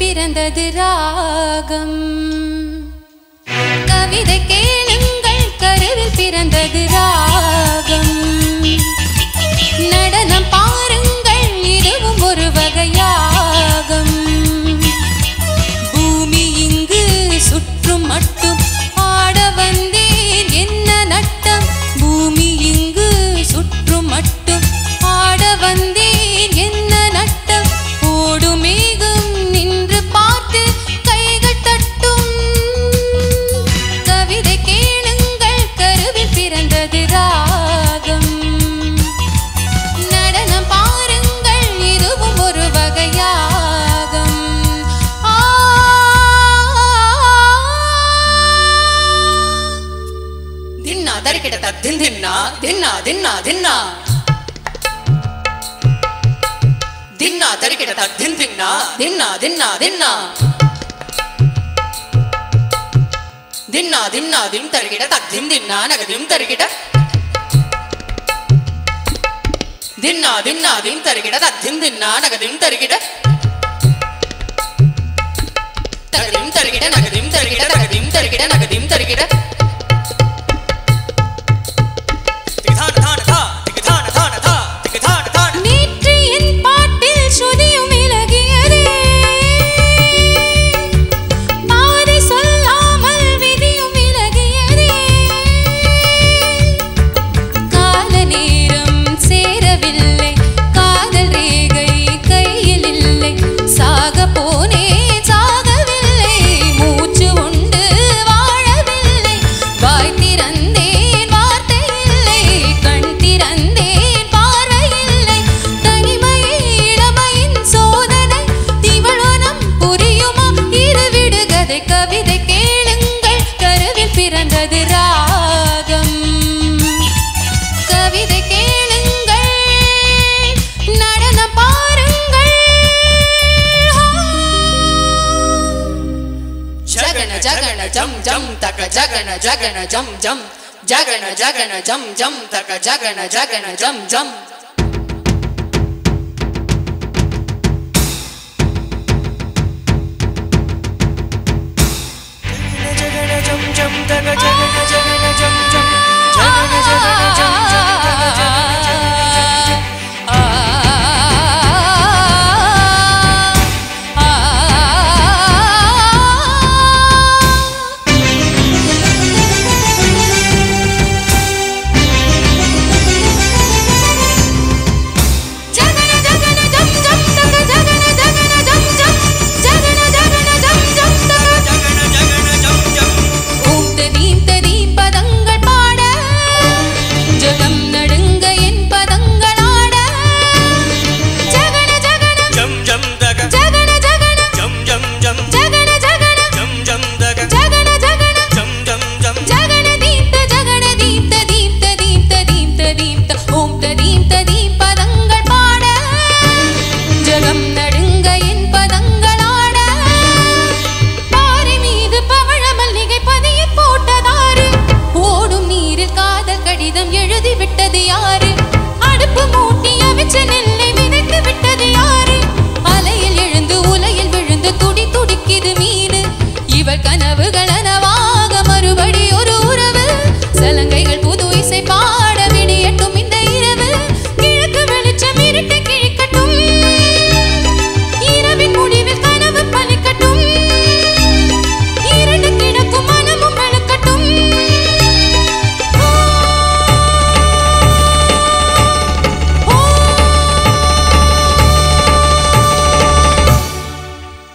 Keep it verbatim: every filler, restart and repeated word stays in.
பிறந்தது ராகம் கவிதை கேளுங்கள் கருவில் பிறந்தது ராகம் நடனம் பாருங்கள் இதுவும் ஒரு வகையாகம் பூமி இங்கு சுற்றும் மட்டும் ஆட வந்தேன் என்ன நட்டம் பூமி இங்கு சுற்றும் மட்டும் ஆட வந்தேன் என்ன நட்டம் ஓடுமே दिन दिन्ना दिन्ना दिन्ना दिन्ना दिन्ना तरिकेटा दिन दिन्ना दिन्ना दिन्ना दिन्ना दिन्ना दिन्ना दिन तरिकेटा दिन दिन्ना नग दिन तरिकेटा दिन्ना दिन्ना दिन तरिकेटा दिन दिन्ना नग दिन तरिकेटा तग दिन तरिकेटा नग दिन तरिकेटा तग दिन तरिकेटा नग दिन तरिकेटा Jagana jagana jam jam jagana jagana jam jam taka jagana jagana jam jam